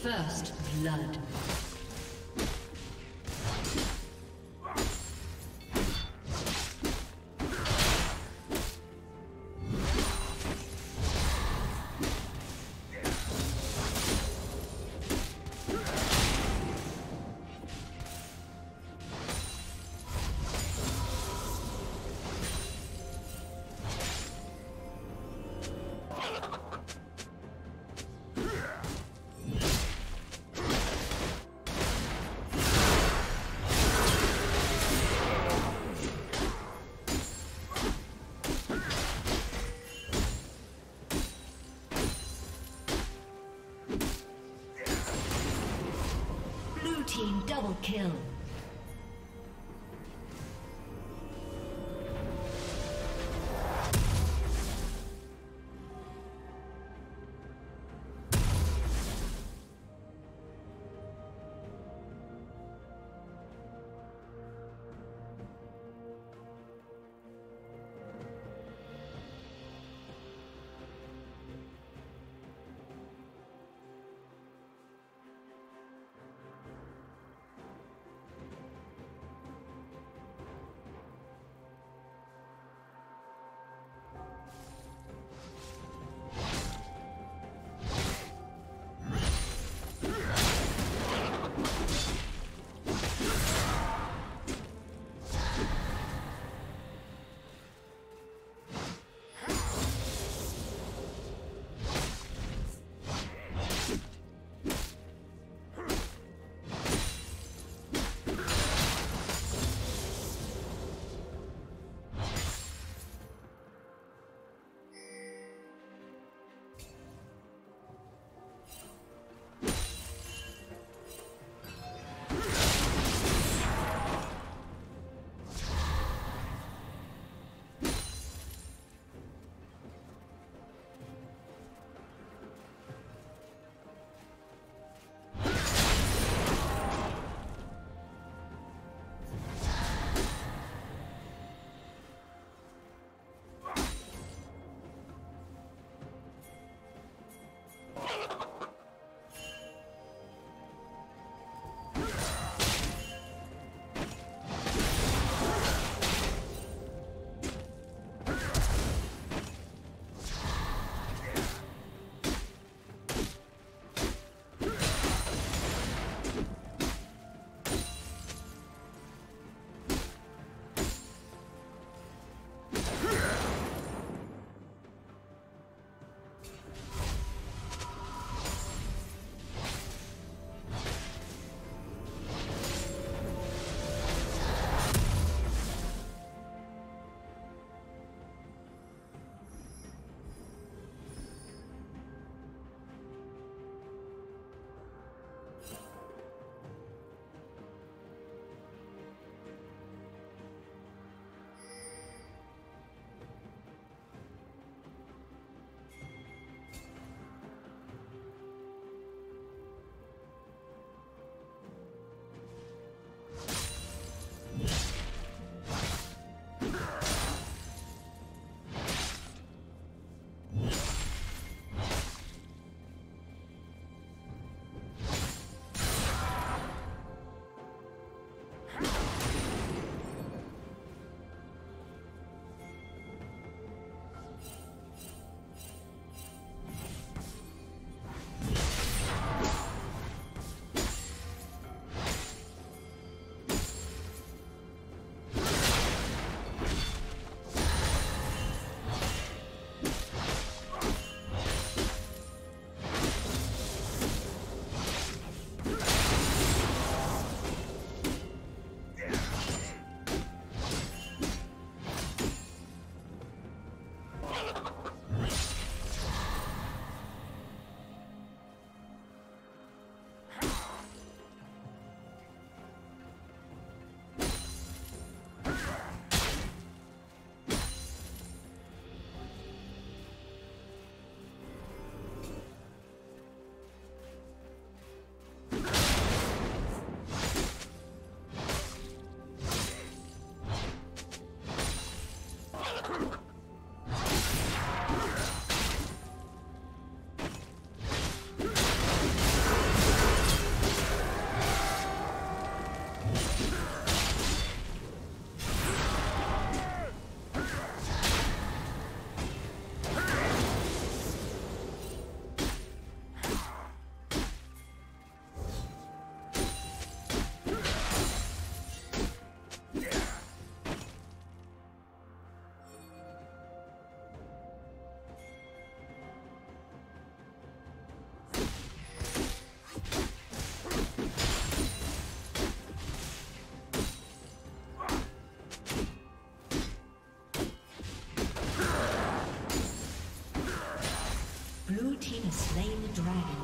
First blood. Double kill. Blue team has slain the dragon.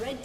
Red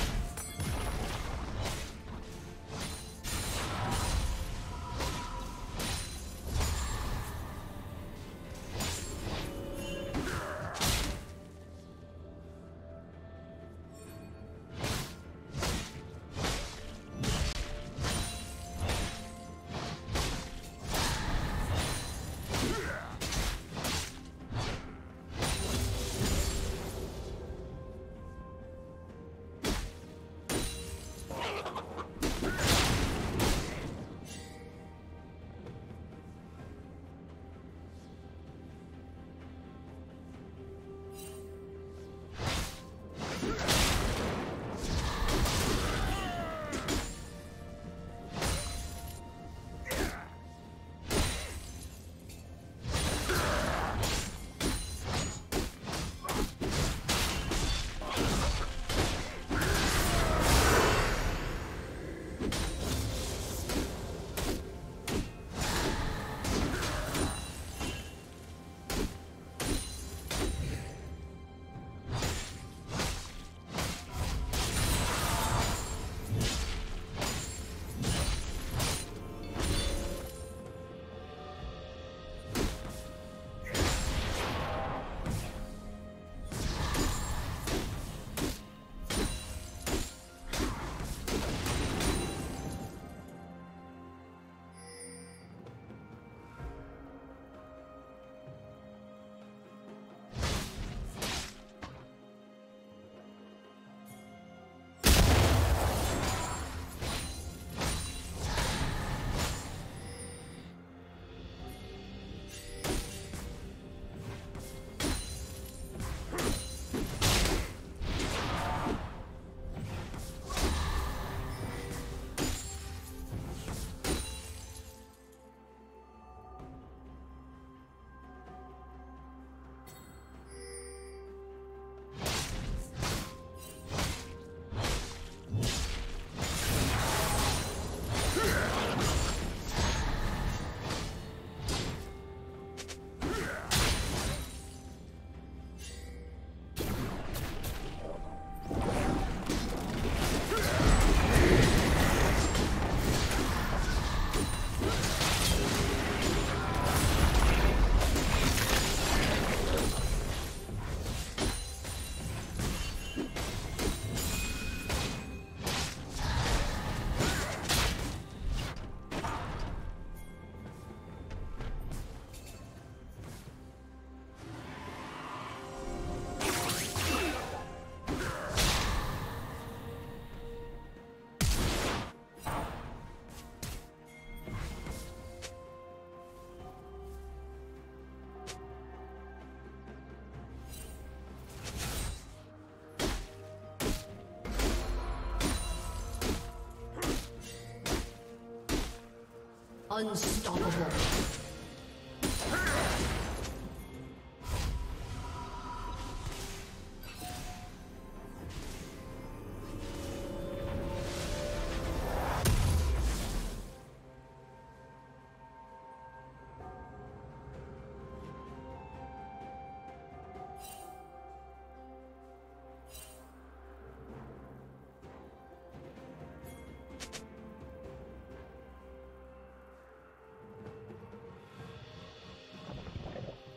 Unstoppable.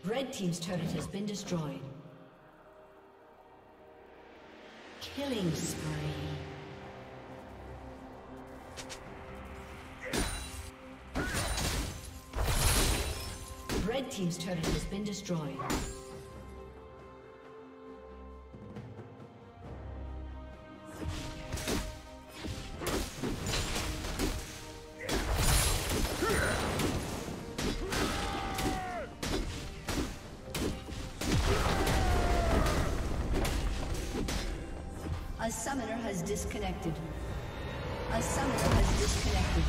Red Team's turret has been destroyed. Killing spree. Red Team's turret has been destroyed. Disconnected. A summoner has disconnected.